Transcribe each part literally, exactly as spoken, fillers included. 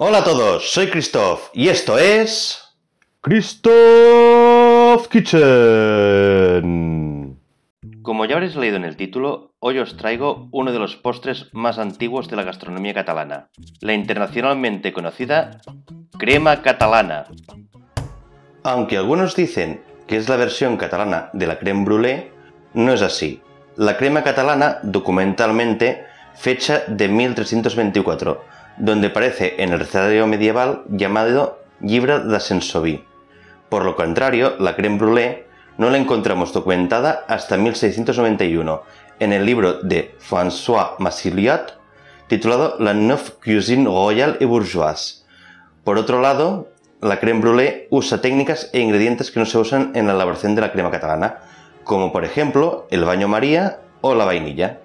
Hola a todos, soy Khristof y esto es... ¡Khristof Kitchen! Como ya habréis leído en el título, hoy os traigo uno de los postres más antiguos de la gastronomía catalana, la internacionalmente conocida crema catalana. Aunque algunos dicen que es la versión catalana de la crème brûlée, no es así. La crema catalana, documentalmente, fecha de mil trescientos veinticuatro, donde aparece en el recetario medieval llamado Libre d'Assensovie. Por lo contrario, la crème brûlée no la encontramos documentada hasta mil seiscientos noventa y uno, en el libro de François Massiliot, titulado La Nouvelle Cuisine Royale et Bourgeoise. Por otro lado, la crème brûlée usa técnicas e ingredientes que no se usan en la elaboración de la crema catalana, como por ejemplo el baño María o la vainilla.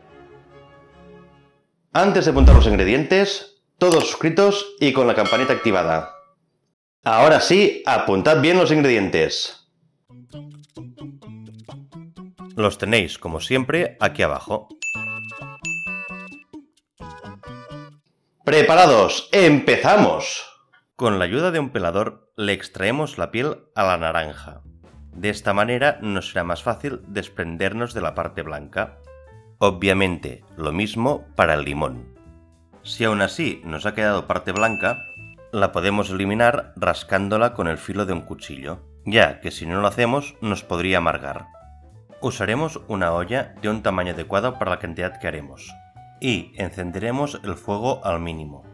Antes de apuntar los ingredientes, todos suscritos y con la campanita activada. Ahora sí, apuntad bien los ingredientes. Los tenéis, como siempre, aquí abajo. ¡Preparados! ¡Empezamos! Con la ayuda de un pelador le extraemos la piel a la naranja. De esta manera nos será más fácil desprendernos de la parte blanca. Obviamente, lo mismo para el limón. Si aún así nos ha quedado parte blanca, la podemos eliminar rascándola con el filo de un cuchillo, ya que si no lo hacemos nos podría amargar. Usaremos una olla de un tamaño adecuado para la cantidad que haremos y encenderemos el fuego al mínimo,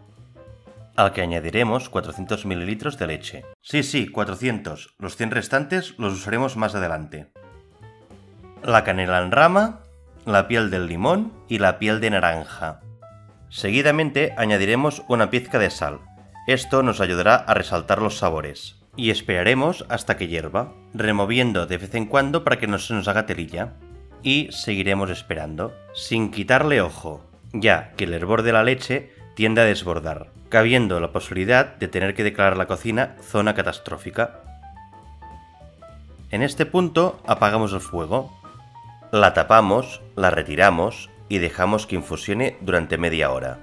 al que añadiremos cuatrocientos mililitros de leche. Sí, sí, cuatrocientos, los cien restantes los usaremos más adelante. La canela en rama, la piel del limón y la piel de naranja. Seguidamente añadiremos una pizca de sal, esto nos ayudará a resaltar los sabores, y esperaremos hasta que hierva, removiendo de vez en cuando para que no se nos haga telilla, y seguiremos esperando, sin quitarle ojo, ya que el hervor de la leche tiende a desbordar, cabiendo la posibilidad de tener que declarar la cocina zona catastrófica. En este punto apagamos el fuego, la tapamos, la retiramos, y dejamos que infusione durante media hora.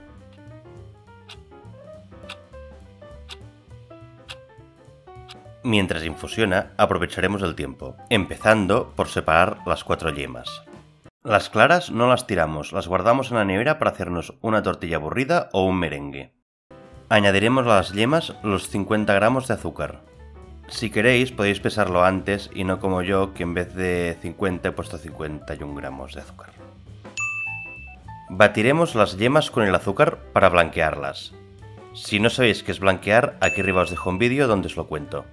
Mientras infusiona, aprovecharemos el tiempo, empezando por separar las cuatro yemas. Las claras no las tiramos, las guardamos en la nevera para hacernos una tortilla aburrida o un merengue. Añadiremos a las yemas los cincuenta gramos de azúcar. Si queréis podéis pesarlo antes y no como yo, que en vez de cincuenta he puesto cincuenta y un gramos de azúcar. Batiremos las yemas con el azúcar para blanquearlas. Si no sabéis qué es blanquear, aquí arriba os dejo un vídeo donde os lo cuento.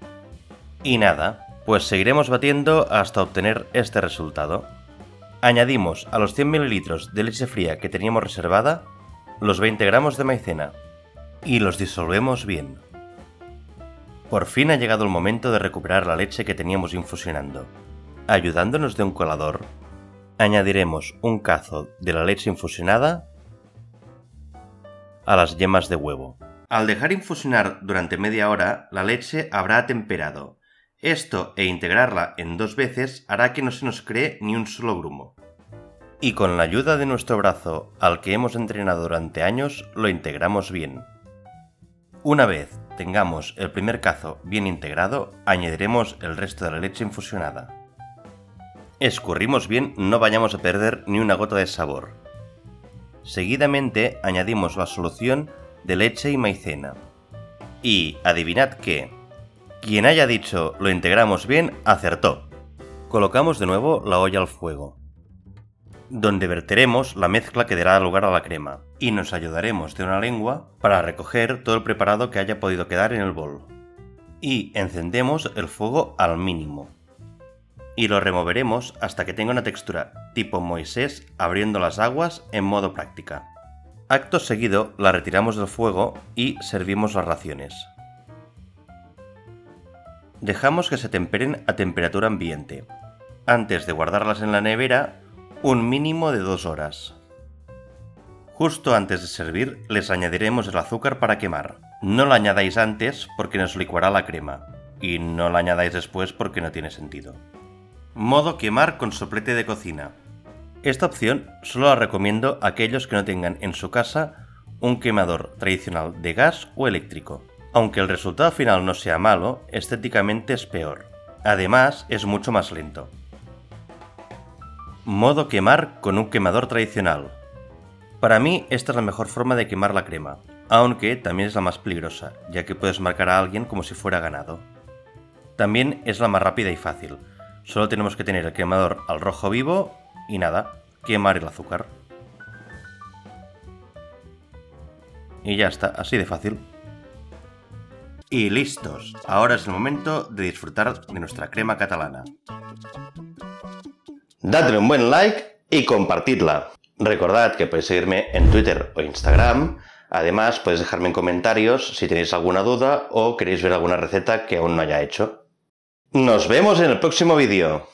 Y nada, pues seguiremos batiendo hasta obtener este resultado. Añadimos a los cien mililitros de leche fría que teníamos reservada los veinte gramos de maicena y los disolvemos bien. Por fin ha llegado el momento de recuperar la leche que teníamos infusionando. Ayudándonos de un colador, añadiremos un cazo de la leche infusionada a las yemas de huevo. Al dejar infusionar durante media hora, la leche habrá temperado. Esto e integrarla en dos veces hará que no se nos cree ni un solo grumo. Y con la ayuda de nuestro brazo, al que hemos entrenado durante años, lo integramos bien. Una vez tengamos el primer cazo bien integrado, añadiremos el resto de la leche infusionada. Escurrimos bien, no vayamos a perder ni una gota de sabor. Seguidamente añadimos la solución de leche y maicena. Y adivinad qué, quien haya dicho lo integramos bien, acertó. Colocamos de nuevo la olla al fuego, donde verteremos la mezcla que dará lugar a la crema y nos ayudaremos de una lengua para recoger todo el preparado que haya podido quedar en el bol. Y encendemos el fuego al mínimo. Y lo removeremos hasta que tenga una textura tipo Moisés abriendo las aguas en modo práctica. Acto seguido la retiramos del fuego y servimos las raciones. Dejamos que se temperen a temperatura ambiente. Antes de guardarlas en la nevera, un mínimo de dos horas. Justo antes de servir les añadiremos el azúcar para quemar. No lo añadáis antes porque nos licuará la crema. Y no lo añadáis después porque no tiene sentido. Modo quemar con soplete de cocina. Esta opción solo la recomiendo a aquellos que no tengan en su casa un quemador tradicional de gas o eléctrico. Aunque el resultado final no sea malo, estéticamente es peor. Además, es mucho más lento. Modo quemar con un quemador tradicional. Para mí, esta es la mejor forma de quemar la crema, aunque también es la más peligrosa, ya que puedes marcar a alguien como si fuera ganado. También es la más rápida y fácil. Solo tenemos que tener el quemador al rojo vivo y nada, quemar el azúcar. Y ya está, así de fácil. Y listos, ahora es el momento de disfrutar de nuestra crema catalana. Dadle un buen like y compartidla. Recordad que podéis seguirme en Twitter o Instagram. Además, podéis dejarme en comentarios si tenéis alguna duda o queréis ver alguna receta que aún no haya hecho. ¡Nos vemos en el próximo vídeo!